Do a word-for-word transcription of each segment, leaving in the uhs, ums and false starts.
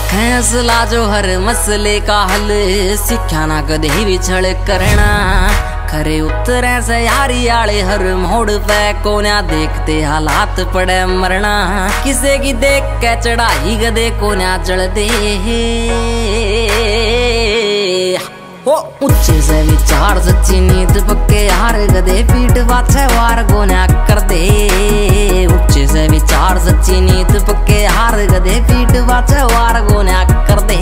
आखे असला जो हर मसले का हल, सिख्या ना कदे विछड़ करना। खरे उतरे से यारी आले हर मोड़ पे, कोन्या देखते हालात पड़े मरना। किसे की देख के चढ़ाई गदे कोन्या चढ़ते, ओ उच्चे से विचार सच्ची नींद पक्के हार गदे पीठ वाचे वार कोन्या कर दे। उच्चे से विचार सच्ची नींद पक्के हार गदे पीठ वाचे वार कोन्या कर दे।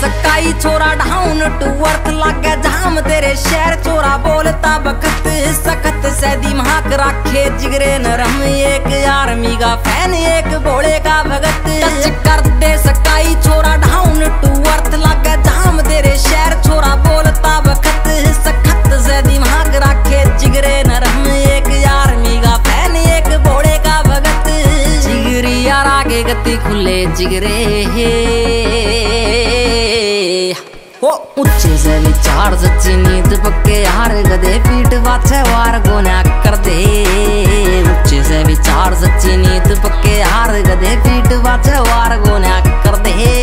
सकाई छोरा डाउन टू अर्थ लागे जाम तेरे शहर, छोरा बोलता बखत सखत से दिमाग रखे जिगरे नरम। एक आर्मी का फैन एक भोले का भगत, टच कर दे सकाई छोरा डाउन टू अर्थ लागे जाम तेरे शहर, छोरा बोलता बखत सखत से दिमाग रखे जिगरे नरम। एक आर्मी का फैन एक भोले का भगत, जिगरी यार आगे गति खुले जिगरे। ओ उच्चे से विचार सच्ची नींद पक्के हार गदे पीठ वाचे वार गोन्या कर दे। उच्चे से विचार सच्ची नींद पक्के हार गदे पीठ वाचे वार गोन्या कर दे।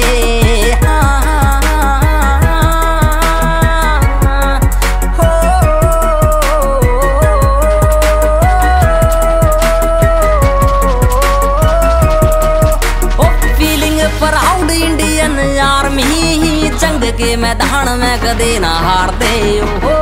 जंग के मैदान में कदे ना हार दे, ओ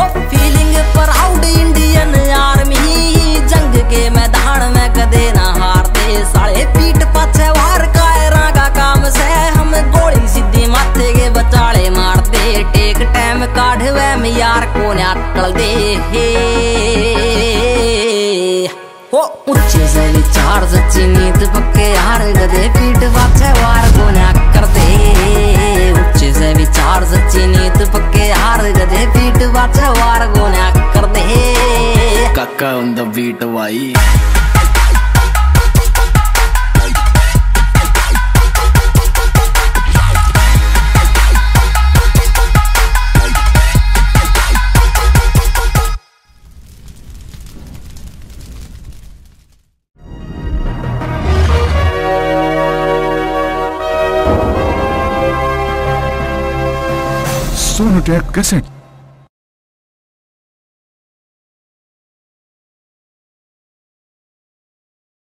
ओ फीलिंग प्राउड इंडियन आर्मी। जंग के मैदान में कदे ना हार दे, साले पीठ पाछे वार कायरा का काम से, हम गोली सीधी माथे के बचाले मार दे। टेक टाइम काढ़ वे में यार कोन्या टल दे। ओ उच्चे से विचार सच्ची नींद पक्के हार गदे पीठ वाचे वार गोन्या कर दे। उच्चे से विचार सच्ची नींद पक्के हार गदे पीठ वाचे वार गोन्या कर दे। काका ऑन द बीट वाई। Sonu tape cassette.